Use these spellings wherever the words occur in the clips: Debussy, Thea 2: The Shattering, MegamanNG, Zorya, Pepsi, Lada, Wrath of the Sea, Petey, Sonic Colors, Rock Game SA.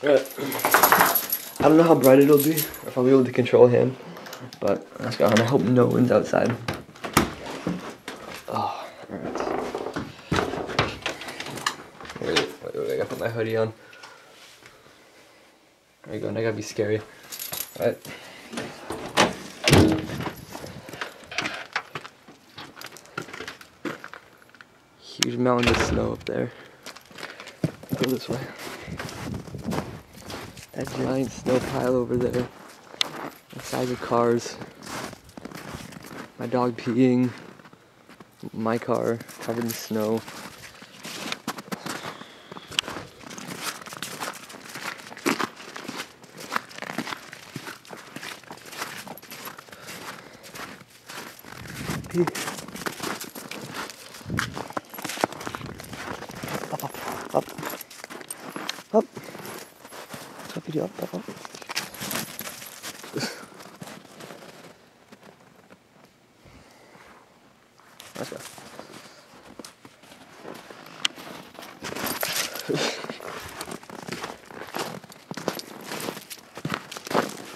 I don't know how bright it'll be, if I'll be able to control him, but let's go on. I hope no one's outside. Oh, alright. Wait, I gotta put my hoodie on. There you go, and I gotta be scary. Alright. Huge mountain of snow up there. Go this way. That giant snow pile over there. The size of cars. My dog peeing. My car covered in snow. Up. Up. Let's go.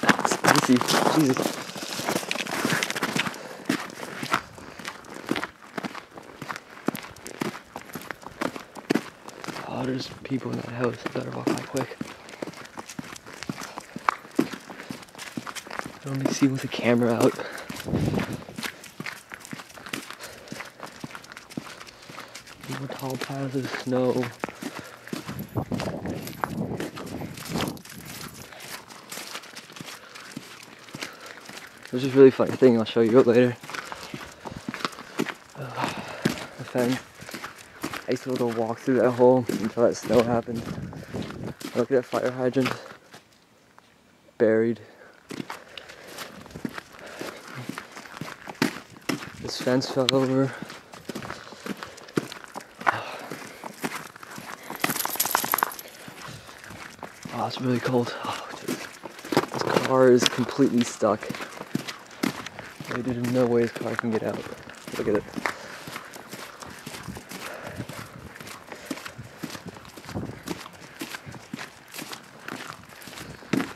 That's spicy. Jesus. Oh, there's people in that house. I better walk by quick. I only see with the camera out. More tall piles of snow. There's this really funny thing, I'll show you it later. A fence. I used to be able to walk through that hole until that snow happened. Look at that fire hydrant. Buried. This fence fell over. Oh, it's really cold. Oh, this car is completely stuck. There's no way this car can get out. Look at it.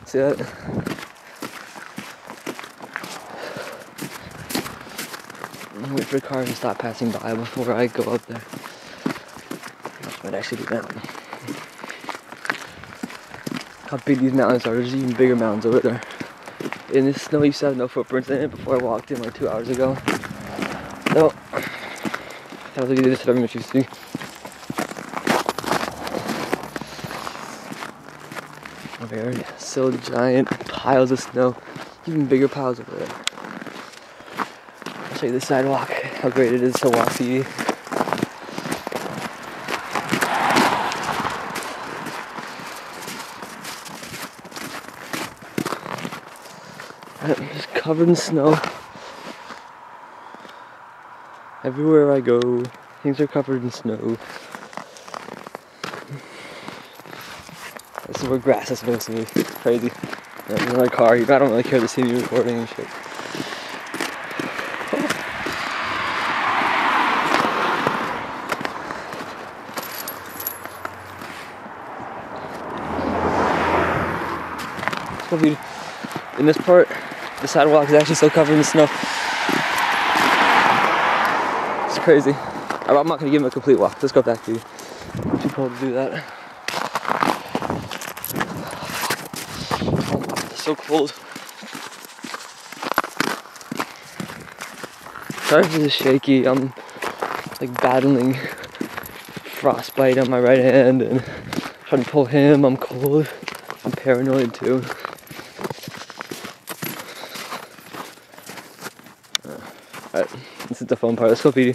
See that? I'm gonna wait for a car to stop passing by before I go up there. I might actually do that. How big these mountains are. There's even bigger mountains over there. And this snow used to have no footprints in it before I walked in like 2 hours ago. No. I was looking at this every minute you see. Over here, so giant piles of snow, even bigger piles over there. I'll show you the sidewalk, how great it is to walk through. I'm just covered in snow. Everywhere I go, things are covered in snow. This is where grass is supposed to be. It's crazy. There's another car. I don't really care to see me recording and shit. In this part, the sidewalk is actually still covered in snow. It's crazy. I'm not going to give him a complete walk. Let's go back to you. I'm too cold to do that. So cold. Sorry for the shaky. I'm like battling frostbite on my right hand and trying to pull him. I'm cold. I'm paranoid too. Alright, this is the fun part. Let's go, Petey.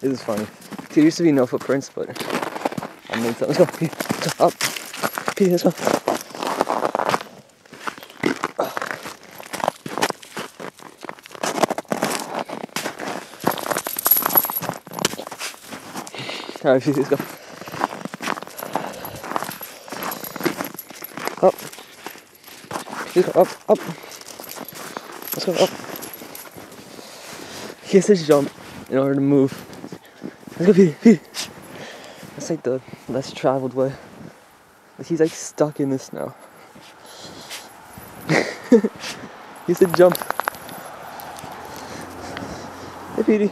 This is funny. There used to be no footprints, but I made something. Let's go, Petey. Up. Petey, let's go. Alright, let's go. Up. Let's go up. Let's go up. He has to jump in order to move. Let's go, Petey. Let's It's like the less traveled way. But he's like stuck in the snow. He used to jump. Hey, Petey.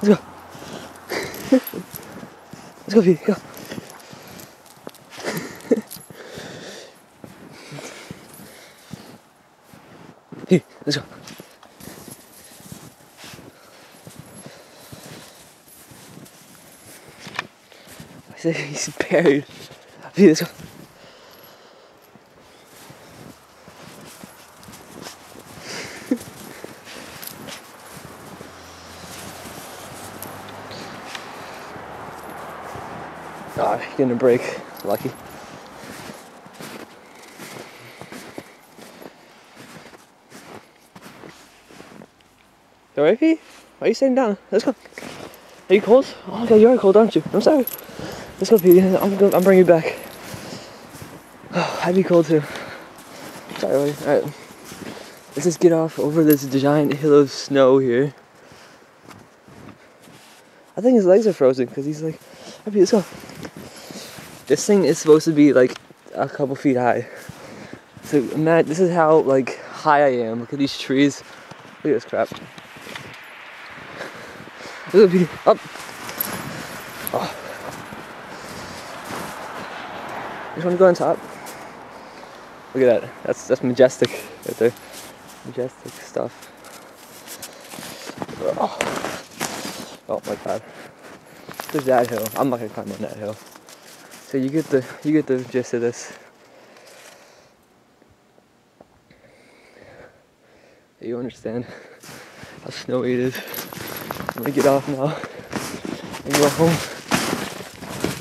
Let's go. Let's go, Petey. Go. Petey, let's go. I said he's buried. Petey, let's go. Ah, oh, getting a break. Lucky. You alright, Pete? Why are you sitting down? Let's go. Are you cold? Oh god, you are cold, aren't you? I'm sorry. Let's go, Pete. I'm bringing you back. Oh, I'd be cold too. Sorry, buddy. Alright. Let's just get off over this giant hill of snow here. I think his legs are frozen because he's like, Pete, let's go. This thing is supposed to be like a couple feet high. So Matt, this is how like high I am. Look at these trees. Look at this crap. Look at Pete, up. Oh. You just want to go on top? Look at that. That's majestic right there. Majestic stuff. Oh my god. There's that hill. I'm not gonna climb on that hill. So you get the gist of this. You understand how snowy it is. I'm gonna get off now and go home. I'm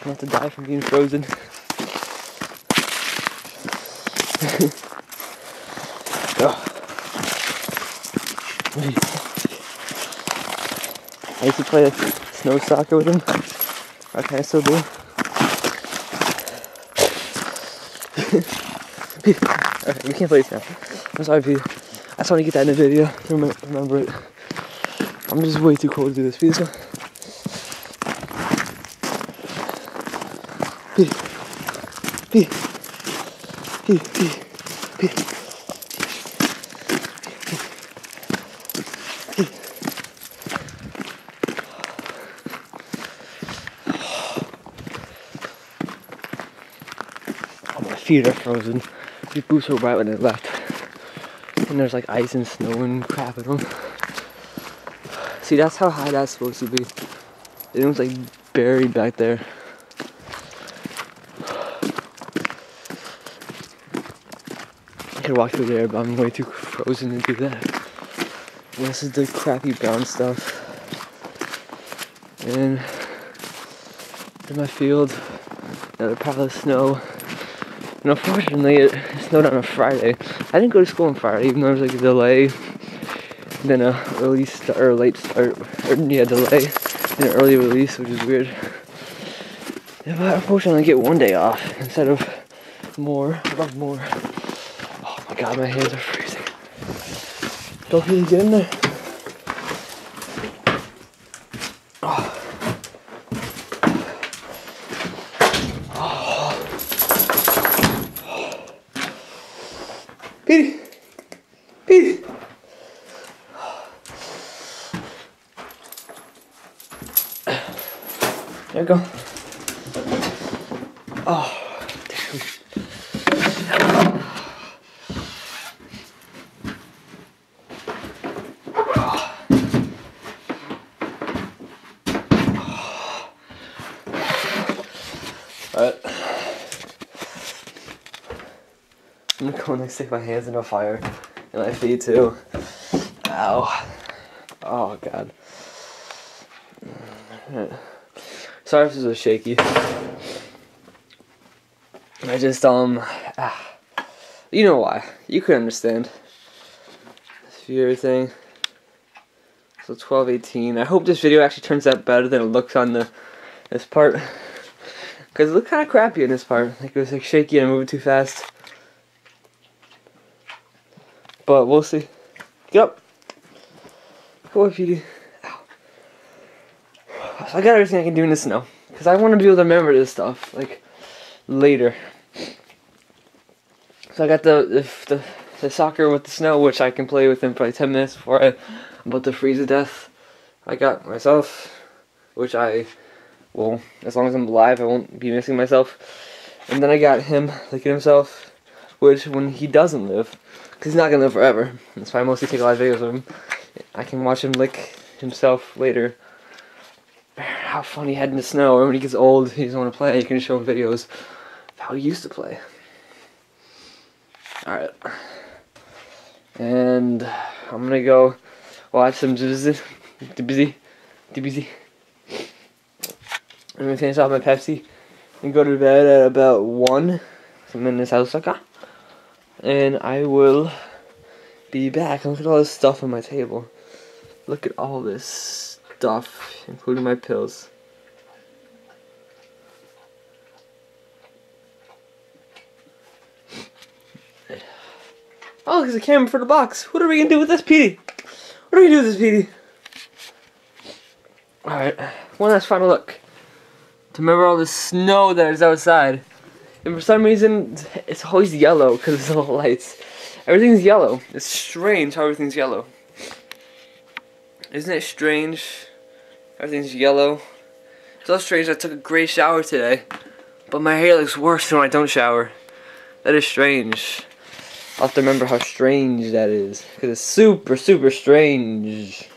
gonna have to die from being frozen. I used to play like snow soccer with him. Okay, I still do. Pete, alright, we can't play this now. I'm sorry, Pete. I just want to get that in the video. Remember it. I'm just way too cold to do this. Pete, let's go. Pete. Pete. Pete. Pete. Pete. Feet are frozen. These boots are right when they left. And there's like ice and snow and crap in them. See, that's how high that's supposed to be. It was like buried back there. I could walk through there, but I'm way too frozen to do that. And this is the crappy brown stuff. And in my field, another pile of snow. And unfortunately, it snowed on a Friday. I didn't go to school on Friday, even though there was like a delay, then a early start, or late start, or yeah, delay, then an early release, which is weird. Yeah, but unfortunately, I get one day off instead of more. I love more. Oh my god, my hands are freezing. Go ahead and get in there. Petey! Petey! There we go. Oh, damn. Alright. I'm gonna go and stick my hands in a fire, and my feet too. Ow. Oh god. Right. Sorry if this was shaky. I just, you know why. You could understand. This viewer thing. So 12:18. I hope this video actually turns out better than it looks on this part. Because it looked kind of crappy in this part. Like it was like shaky and moving too fast. But we'll see. Get up. Come on, Petey. Ow. I got everything I can do in this now, because I want to be able to remember this stuff, like, later. So I got the soccer with the snow, which I can play with in probably 10 minutes before I'm about to freeze to death. I got myself, which I will, as long as I'm alive, I won't be missing myself. And then I got him licking himself, which when he doesn't live, because he's not going to live forever. That's why I mostly take a lot of videos of him. I can watch him lick himself later. How fun he had in the snow, or when he gets old, he doesn't want to play, you can show him videos of how he used to play. Alright. And I'm gonna go watch some Debussy. I'm gonna finish off my Pepsi and go to bed at about 1. I'm in this house, and I will be back. Look at all this stuff on my table. Look at all this stuff, including my pills. Oh, there's a camera for the box. What are we gonna do with this, Petey? Alright, one last final look. To remember all the snow that is outside. And for some reason, it's always yellow because of the lights. Everything's yellow. It's strange how everything's yellow. Isn't it strange? Everything's yellow. It's also strange I took a gray shower today, but my hair looks worse than when I don't shower. That is strange. I'll have to remember how strange that is, because it's super, super strange.